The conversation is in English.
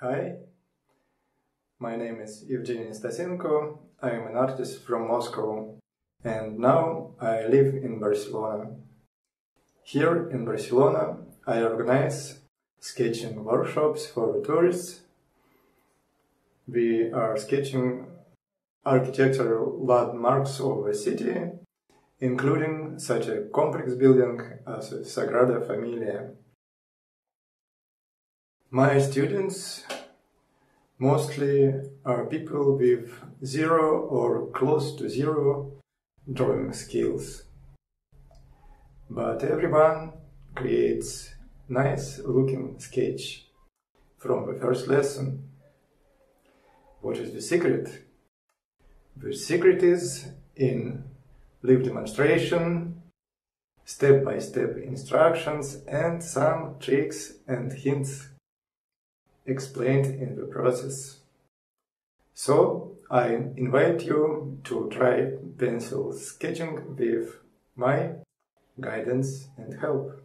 Hi, my name is Evgeniy Stasenko, I am an artist from Moscow, and now I live in Barcelona. Here in Barcelona I organize sketching workshops for tourists. We are sketching architectural landmarks of the city, including such a complex building as Sagrada Familia. My students mostly are people with zero or close to zero drawing skills. But everyone creates nice looking sketch from the first lesson. What is the secret? The secret is in live demonstration, step-by-step instructions, and some tricks and hints explained in the process. So I invite you to try pencil sketching with my guidance and help.